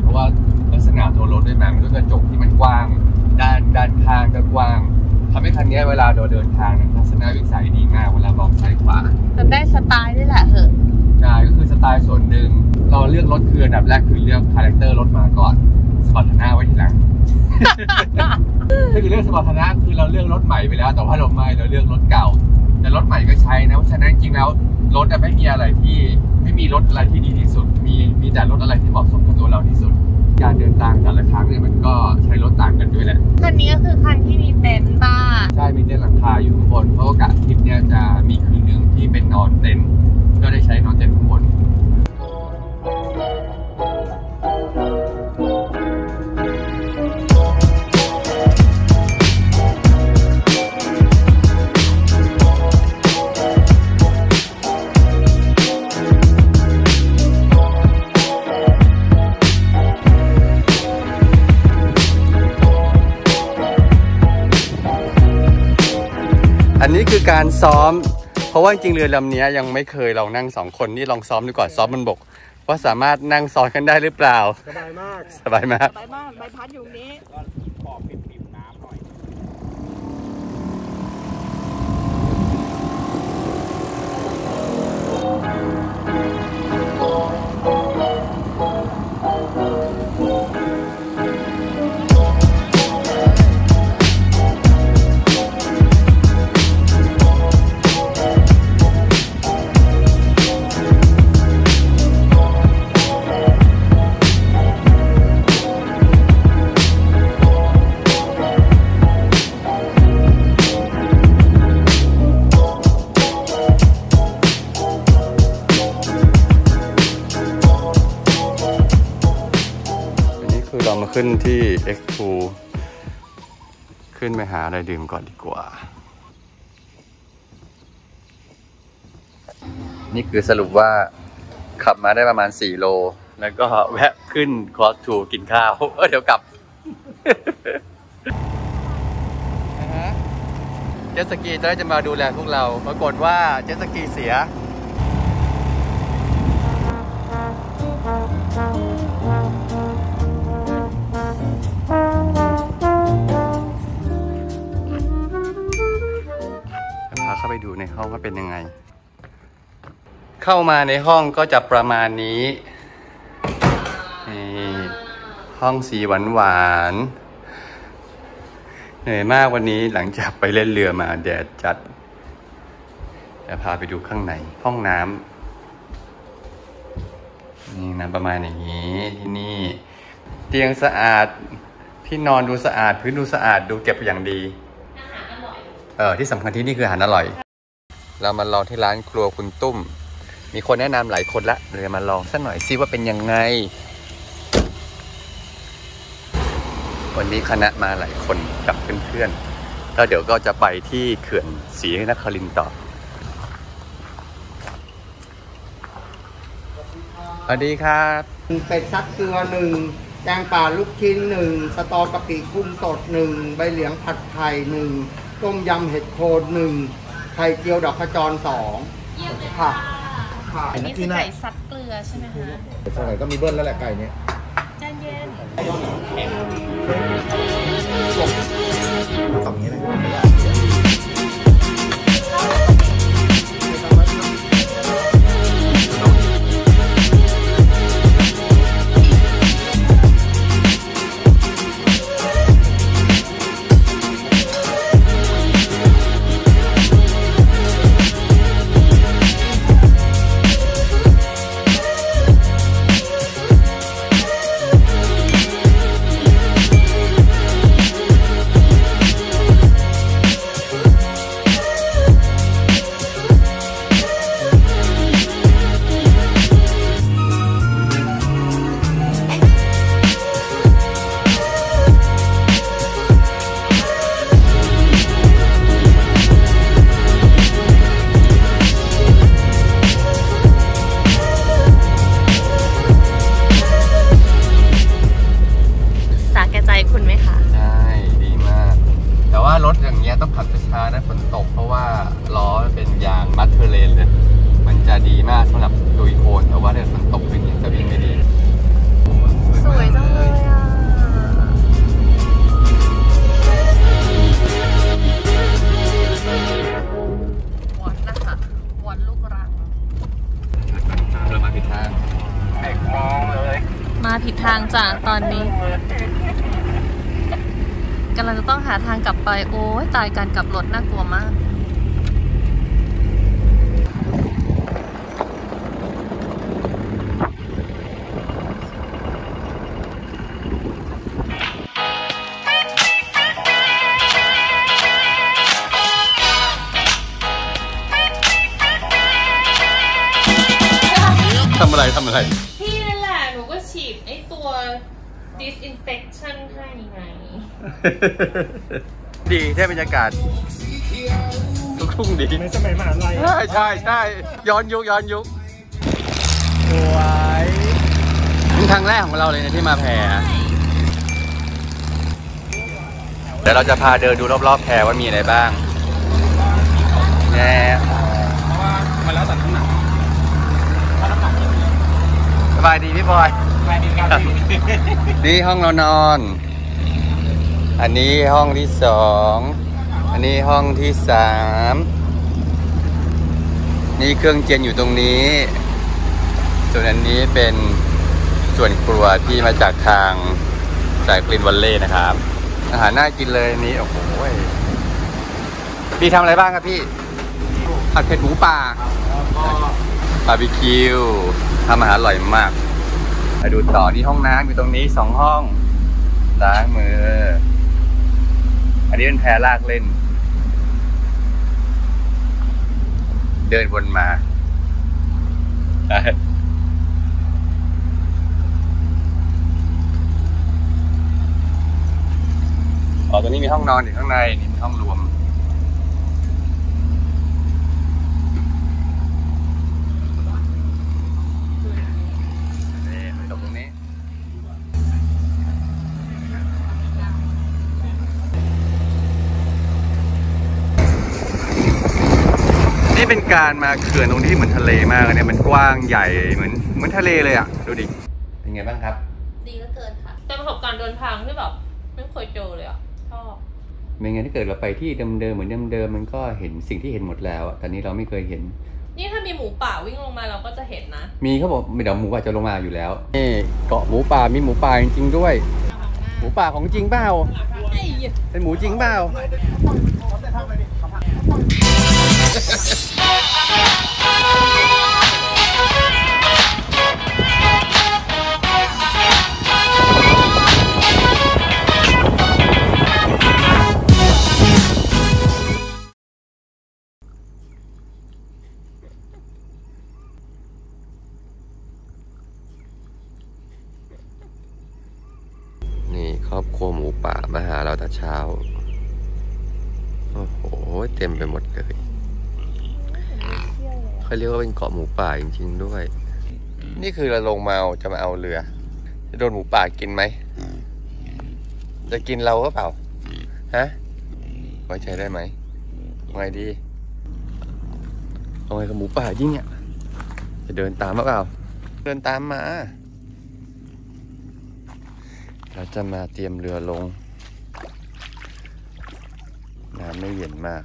เพราะว่าลักษณะตัวรถด้วยมันก็กระจกที่มันกว้างด้านข้างก็กว้างทำให้คันนี้เวลาเราเดินทางทัศนวิสัยดีมากเวลามองซ้ายขวาจะได้สไตล์นี่แหละเหรอใช่ก็คือสไตล์ส่วนหนึ่งเราเลือกรถคืออันดับแรกคือเลือกคาแรคเตอร์รถมาก่อนสปอร์ตหน้าไว้ทีหลังถ้าเกิดเลือกสปอร์ตหน้าคือเราเลือกรถใหม่ไปแล้วแต่ว่าเราเลือกรถเก่าแต่รถใหม่ก็ใช้นะเพราะฉะนั้นจริงแล้วรถไม่มีอะไรที่ไม่มีรถอะไรที่ดีที่สุดมีแต่รถอะไรที่เหมาะสมกับตัวเราที่สุดการเดินทางแต่ละครั้งเนี่ยมันก็ใช้รถต่างกันด้วยแหละคันนี้ก็คือคันที่มีเต็นท์บ้างใช่มีเต็นท์หลังคาอยู่ข้างบนเพราะว่ากะทริปเนี่ยจะมีคืนหนึ่งที่เป็นนอนเต็นท์ก็ได้ใช้นอนเต็นท์ข้างบนอันนี้คือการซ้อมเพราะว่าจริงเรือลำนี้ยังไม่เคยลองนั่ง2คนนี่ลองซ้อมดูก่อนซ้อมบนบกว่าสามารถนั่งซ้อนกันได้หรือเปล่าสบายมากสบายมากใบพัดอยู่นี้ก็ขอปิดผิวน้ำหน่อยขึ้นที่ X2 ขึ้นไปหาอะไรดื่มก่อนดีกว่านี่คือสรุปว่าขับมาได้ประมาณ4โลแล้วก็แวะขึ้นคอสทูกินข้าวเดี๋ยวกลับเจ็ตสกีตอนแรกจะมาดูแลพวกเราปรากฏว่าเจ็ตสกีเสียเข้าไปดูในห้องว่าเป็นยังไงเข้ามาในห้องก็จะประมาณนี้นี่ห้องสีหวานหวานเหนื่อยมากวันนี้หลังจากไปเล่นเรือมาแดดจัดจะพาไปดูข้างในห้องน้ำนี่นะประมาณอย่างนี้ที่นี่เตียงสะอาดที่นอนดูสะอาดพื้นดูสะอาดดูเก็บอย่างดีที่สำคัญที่นี่คืออาหารอร่อยเรามาลองที่ร้านครัวคุณตุ้มมีคนแนะนำหลายคนละเลยมาลองสักหน่อยซิว่าเป็นยังไงวันนี้คณะมาหลายคนกับเพื่อนๆแล้วเดี๋ยวก็จะไปที่เขื่อนศรีนครินทร์ต่อสวัสดีครับเป็ดซับเกลือ1แกงป่าลูกชิ้น1สตอกะปิกุ้งสด1ใบเหลียงผัดไข่1ต้มยำเห็ดโคน1ไข่เจียวดอกขจร2ค่ะค่ะอันนี้คือไก่ซับเกลือใช่ไหมคะสมัยก็มีเบิ้ลแล้วแหละไก่เนี้ยใจเย็นตรงนี้เลย สวยจังเลยอ่ะวอนนะคะวอนลูกรังเรามาผิดทางมาผิดทางจ้ะตอนนี้กำลังจะต้องหาทางกลับไปโอ้ยตายการกลับรถน่ากลัวมากทำอะไรพี่นั่นแหละหนูก็ฉีดไอ้ตัว disinfection ให้ไง ดีได้บรรยากาศทุ่งดีในสมัยมหาลัยใช่ย้อนยุคสวยเป็นครั้งแรกของเราเลยนะที่มาแพเดี๋ยวเราจะพาเดินดูรอบๆแพว่ามีอะไรบ้างแน่เพราะว่ามาแล้วตัดข้างหน้าสบายดีพี่บอยนี่ห้องเรานอนอันนี้ห้องที่สองอันนี้ห้องที่สามนี่เครื่องเจียนอยู่ตรงนี้ส่วนอันนี้เป็นส่วนครัวที่มาจากทางสายกรีนวัลเลย์นะครับอาหารน่ากินเลยนี้โอ้โหพี่ทำอะไรบ้างครับพี่ผัดเผ็ดหมูป่าบาร์บีคิวทำอาหารอร่อยมากไปดูต่อที่ห้องน้ำอยู่ตรงนี้2ห้องล้างมืออันนี้เป็นแพลากเล่นเดินวนมาอ๋อตรงนี้มีห้องนอนอยู่ข้างในนี่เป็นห้องรวมนี่เป็นการมาเขื่อนตรงที่เหมือนทะเลมากเนี่ยมันกว้างใหญ่เหมือนทะเลเลยอ่ะดูดิเป็นไงบ้างครับดีเหลือเกินค่ะแต่ประสบการณ์เดินทางที่แบบไม่เคยเจอเลยอ่ะชอบไม่งั้นถ้าเกิดเราไปที่เดิมๆเหมือนเดิมมันก็เห็นสิ่งที่เห็นหมดแล้วอ่ะแต่นี้เราไม่เคยเห็นนี่ถ้ามีหมูป่าวิ่งลงมาเราก็จะเห็นนะมีเขาบอกเดี๋ยวหมูป่าจะลงมาอยู่แล้วนี่เกาะหมูป่ามีหมูป่าจริงๆด้วยหมูป่าของจริงเปล่าเป็นหมูจริงเปล่านี่ครอบครัวหมูป่ามาหาเราแต่เช้าโอ้โหเต็มไปหมดเลยเขาเรียกว่าเป็นเกาะหมูป่าจริงๆด้วยนี่คือเราลงมาจะมาเอาเรือจะโดนหมูป่ากินไหมจะกินเราก็เปล่าฮะไว้ใจได้ไหมไงดีเอาไงกับหมูป่ายิ่งเนี่ยจะเดินตามมาเปล่าเดินตามมาเราจะมาเตรียมเรือลงน้ำไม่เย็นมาก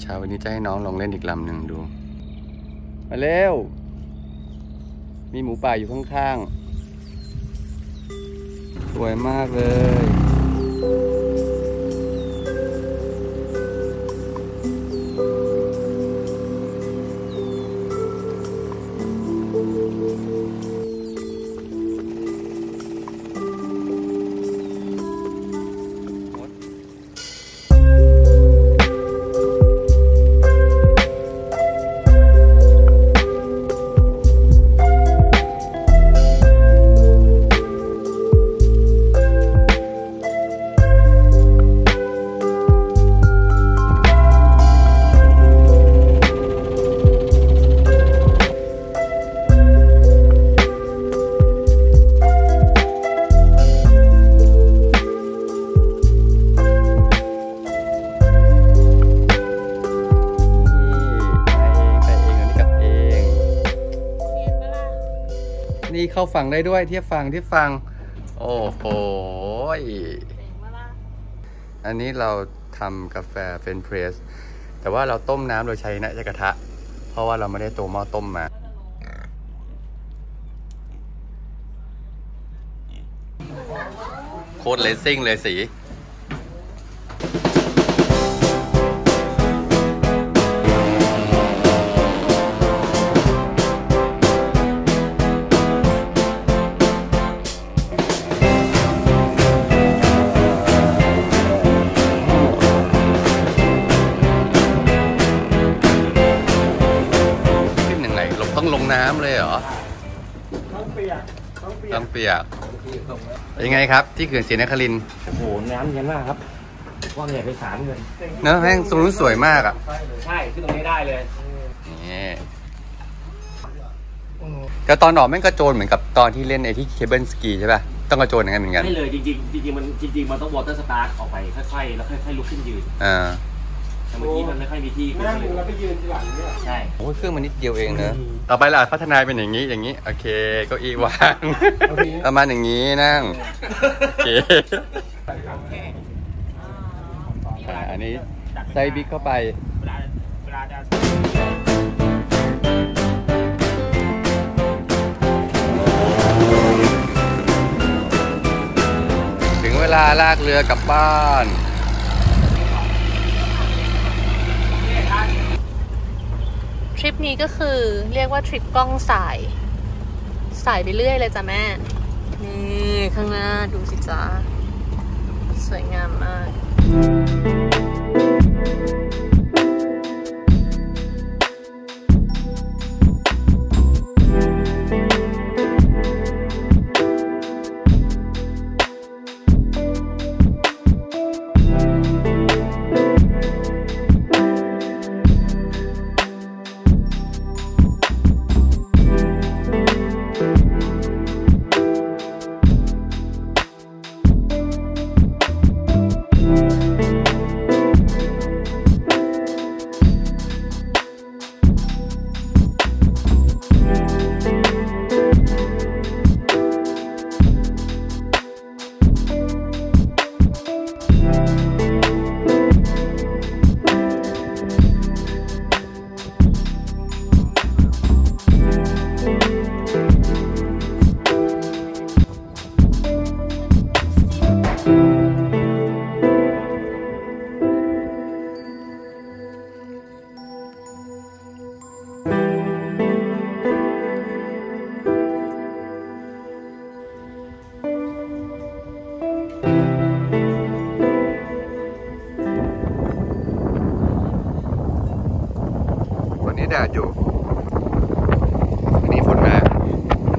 เช้าวันนี้จะให้น้องลองเล่นอีกลำหนึ่งดูมาเร็วมีหมูป่าอยู่ข้างๆสวยมากเลย เข้าฝั่งได้ด้วยเทียบฝั่งโอ้โหอันนี้เราทำกาแฟเฟรนช์เพรสแต่ว่าเราต้มน้ำโดยใช้นะกระทะเพราะว่าเราไม่ได้ตัวหม้อต้มมาโคตรเลสซิ่งเลยสีน้ำเลยเหรอต้องเปียกยังไงครับที่เขื่อนศรีนครินทร์โอ้โหน้ำเย็นมากครับว่างใหญ่ไปสารเลยเนอะแม่งตรงนู้นสวยมากอ่ะใช่ขึ้นตรงนี้ได้เลยนี่แต่ตอนหนอแม่งกระโจนเหมือนกับตอนที่เล่นไอ้ที่เคเบิลสกีใช่ป่ะต้องกระโจนอย่างนั้นเหมือนกันไม่เลยจริงๆมันจริงๆมันต้องวอเตอร์สตาร์ทออกไปค่อยๆแล้วค่อยๆลุกขึ้นยืนแต่เมื่อกี้มันไม่ค่อยมีที่นั่งแล้วก็ยืนที่หลังนี่ใช่โอ้เครื่องมันนิดเดียวเองเนอะต่อไปล่ะพัฒนาเป็นอย่างนี้โอเคเก้าอี้วางประมาณอย่างนี้นั่งโอเคอันนี้ใส่บิ๊กเข้าไปถึงเวลาลากเรือกลับบ้านทริปนี้ก็คือเรียกว่าทริปกล้องสายไปเรื่อยเลยจ้ะแม่นี่ข้างหน้าดูสิจ้าสวยงามมากแดดอยู่วันนี้ฝนมาเรากำลังเดินลงไ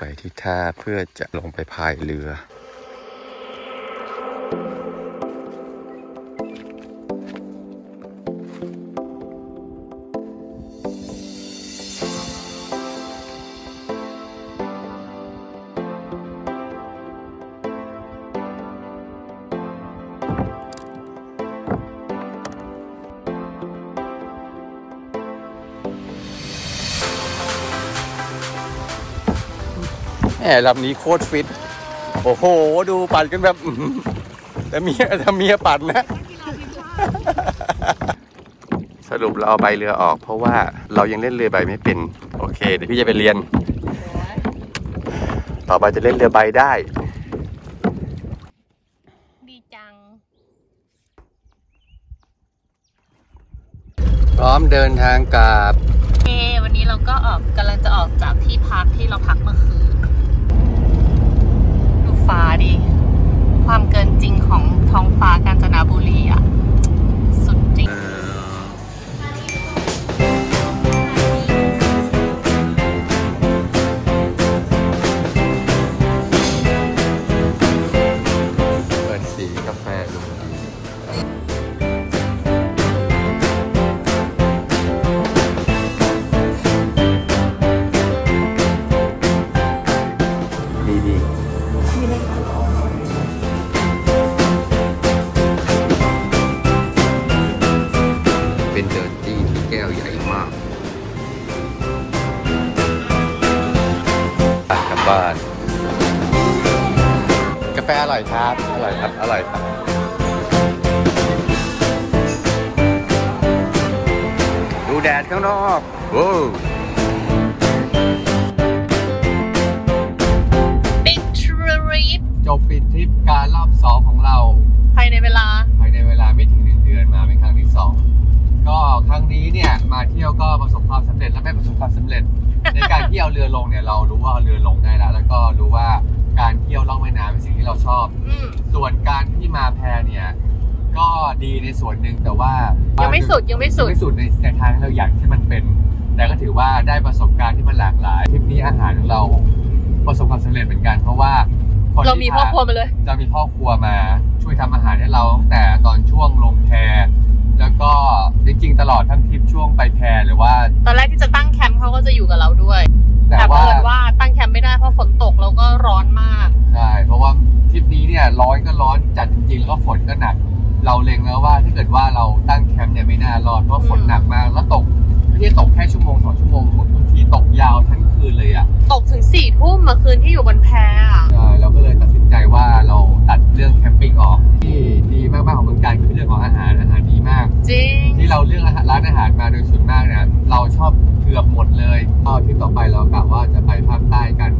ปที่ท่าเพื่อจะลงไปพายเรือแหมลำนี้โคตรฟิตโอ้โหดูปัดกันแบบแต่เมียปัดนะสรุปเราเอาใบเรือออกเพราะว่าเรายังเล่นเรือใบไม่เป็นโอเคเดี๋ยวพี่จะไปเรียนต่อไปจะเล่นเรือใบได้ดีจังพร้อมเดินทางกลับเอวันนี้เราก็ออกกำลังจะออกจากที่พักที่เราพักเมื่อคืนฟ้าดิความเกินจริงของท้องฟ้ากาญจนบุรีอ่ะสุดจริงเปิดสีกาแฟลงดี บ้านกาแฟอร่อยครับอร่อยครับอร่อยครับดูแดดข้างนอกโอ้ปิดทริปจบปิดทริปการรอบสองของเราภายในเวลาไม่ถึง1 เดือนมาเป็นครั้งที่2ก็ครั้งนี้เนี่ยมาเที่ยวก็ประสบความสำเร็จและไม่ประสบความสำเร็จในการที่เอาเรือลงเนี่ยเรารู้ว่าเอาเรือลงได้แล้วก็รู้ว่าการเที่ยวล่องแม่น้ำเป็นสิ่งที่เราชอบส่วนการที่มาแพเนี่ยก็ดีในส่วนหนึ่งแต่ว่ายังไม่สุดในทางที่เราอยากที่มันเป็นแต่ก็ถือว่าได้ประสบการณ์ที่มันหลากหลายทริปนี้อาหารของเราประสบความสำเร็จเหมือนกันเพราะว่าเรามีพ่อครัวมาเลยจะมีพ่อครัวมาช่วยทำอาหารให้เราตั้งแต่ตอนช่วงลงแพแล้วก็จริงๆตลอดทั้งทริปช่วงไปแพหรือว่าตอนแรกที่จะตั้งแคมป์เขาก็จะอยู่กับเราด้วยแต่เผอิญว่าตั้งแคมป์ไม่ได้เพราะฝนตกแล้วก็ร้อนมากใช่เพราะว่าทริปนี้เนี่ยร้อนจัดจริงๆแล้วก็ฝนก็หนักเราเล็งแล้วว่าถ้าเกิดว่าเราตั้งแคมป์เนี่ยไม่น่ารอดเพราะฝนหนักมากแล้วตกไม่ใช่ตกแค่1-2 ชั่วโมงบางทีตกยาวทั้งคืนเลยอะตกถึง4 ทุ่มเมื่อคืนที่อยู่บนแพอะเราก็เลยตัดสินใจว่าเราตัดเรื่องแคมปิ้งออกที่ดีมากๆของเมืองการคือเรื่องของอาหารดีมากจริงที่เราเลือกร้านอาหารมาโดยส่วนมากเนี่ยเราชอบเกือบหมดเลยก็ทริปต่อไปเรากะว่าจะไปภาคใต้กัน